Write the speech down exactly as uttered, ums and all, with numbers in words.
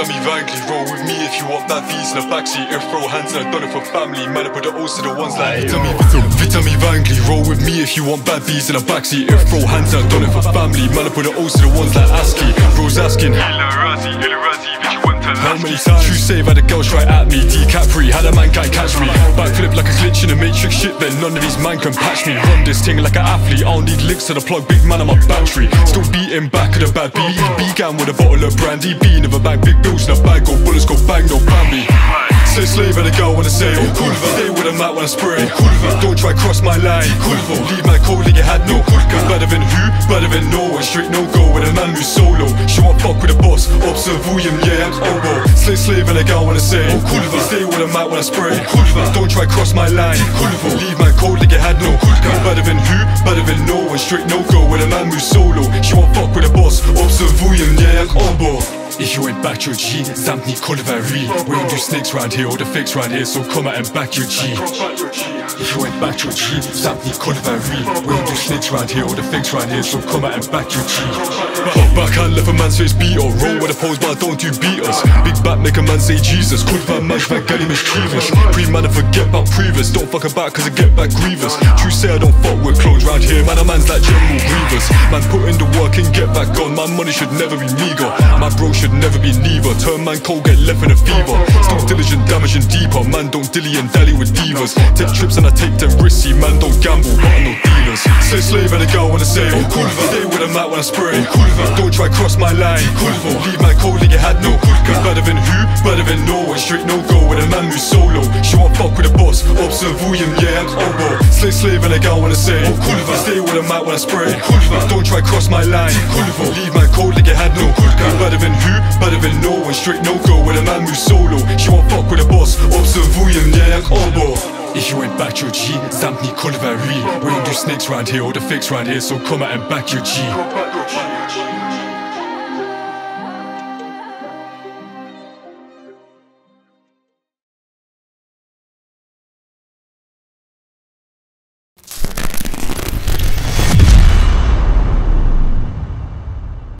dummy vaguely. Roll with me if you want that V's in a backseat. If roll hands and I've done it for family. Man, I put the O's to the ones like Vitami, Vitami Vangley. Roll with me if you want bad V's in a backseat. If roll hands and I've done it for family. Man, I put the O's to the ones like ASCII. Bro's asking Hila Razi, Hila Razi, bitch you went to how many times? True save had a girl try at me. DiCaprio had a man can't catch me. Backflip like a glitch in a matrix shit. Then none of these man can patch me. Run this thing like an athlete. I don't need links to the plug. Big man, I'm a battery. Still beating back at the bad beat. Began with a bottle of brandy. Bean of a bag, big bills in a bag. Go bullets, go bang, no family. Say slave and a girl when I say oh, cool. Stay with a mat when I spray. Don't try cross my line. Leave my code like you had no. Cause better than who? Better than no. And straight no go with a man who's solo. She won't fuck with a boss. Observe William, yeah, I'm oboe. Say slave and a girl when I say oh, cool. Stay with a mat when I spray. Don't try cross my line. Leave my code like you had no. Cause better than who? Better than no. And straight no go with a man who's solo. She won't fuck with a boss. Observe William, yeah, I'm oboe. If you ain't back your G, zamknij kolvary. We don't do snakes round here, all the fakes round here, so come out and back your G. If you ain't back your G, zamknij kolvary. We don't do snakes round here, all the fakes round here, so come out and back your G. Pop backhand, left a man's face beat or roll with a pose, but I don't do beaters. Big back, make a man say Jesus. Kolva, mash, van gully, mischievous. Pre man, I forget about previous. Don't fuck about, cause I get back grievous. True say I don't fuck with clones round here, man, a man's like General Grievous. Man, put in the work and get back on. My money should never be meager. My bro should never be neither. Turn man cold, get left in a fever. Still diligent, damaging deeper. Man don't dilly and dally with divas. Take trips and I take them risky. Man don't gamble, but I'm no dealers. Say slave and a girl when I say oh, cool. Stay with a mat when I spray. Don't try cross my line. Leave my code like you had no. Cause better than who? Better than no. And straight no go with a man who's solo. She won't fuck with a boss. Observe William, yeah, I'm oboe. Say slave and a girl when I say oh, cool. Stay with a mat when I spray. Don't try cross my line. Leave my code like you had no. Cause better than who? Better than no one, straight no go when a man moves solo. She won't fuck with a boss, observuję mnie jak oboe. If you ain't back your G, zamknij kolvary. We don't do snakes round here, all the fakes round here, so come out and back your G.